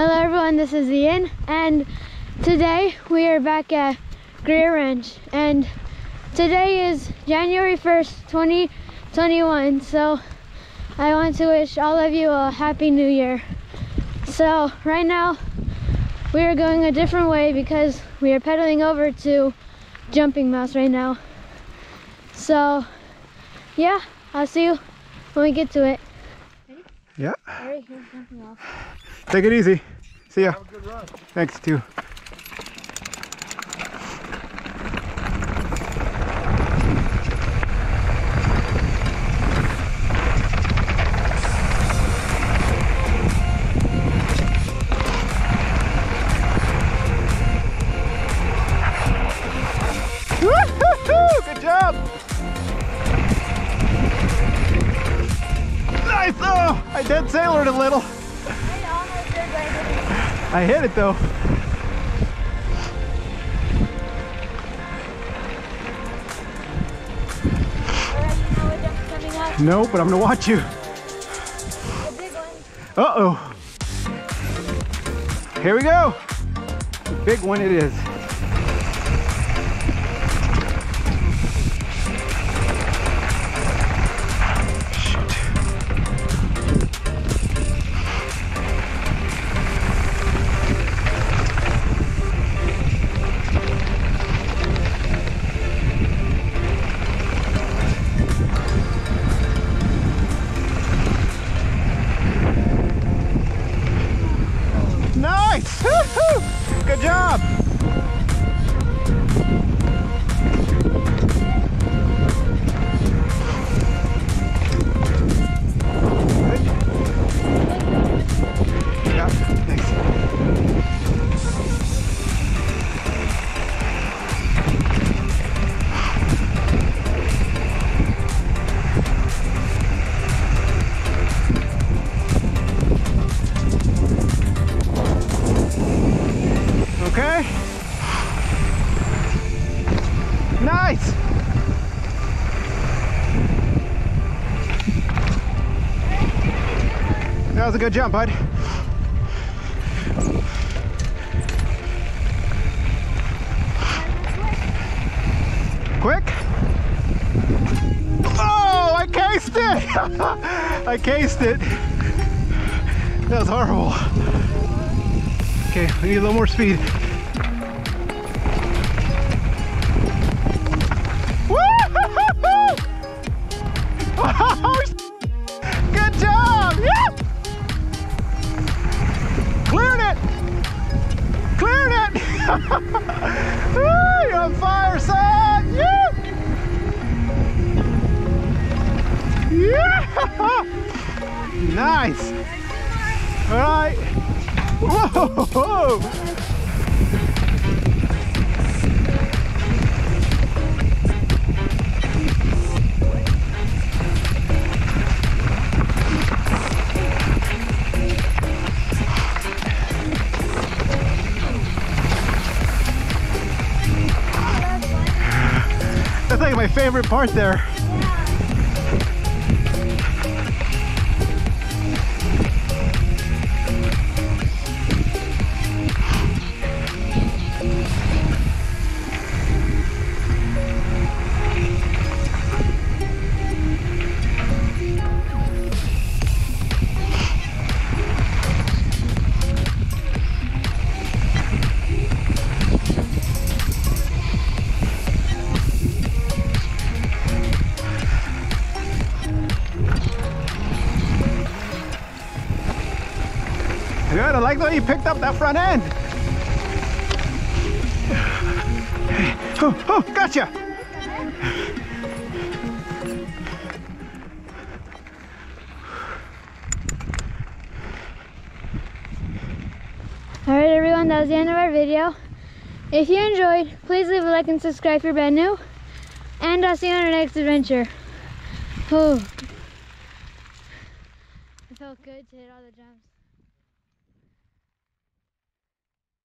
Hello everyone, this is Ian, and today we are back at Greer Ranch, and today is January 1st, 2021, so I want to wish all of you a happy new year. So right now we are going a different way because we are pedaling over to Jumping Mouse right now. So yeah, I'll see you when we get to it. Yeah. Right, here's Jumping Mouse. Take it easy. See ya. Have a good run. Thanks too. Woo-hoo-hoo! Good job. Nice. Oh, I dead sailored a little. I hit it though. No, but I'm gonna watch you. Uh-oh. Here we go. Big one it is. Nice! Woo-hoo! Good job! Nice! That was a good jump, bud. Quick! Oh, I cased it! I cased it. That was horrible. Okay, we need a little more speed. Good job! Yeah! Cleared it! Cleared it! Woo, you're on fire, son! Yeah! Yeah! Nice! All right! Whoa! That's like my favorite part there. Good, I like the way you picked up that front end. Oh, gotcha! Alright everyone, that was the end of our video. If you enjoyed, please leave a like and subscribe if you're brand new. And I'll see you on our next adventure. Ooh. It felt good to hit all the jumps.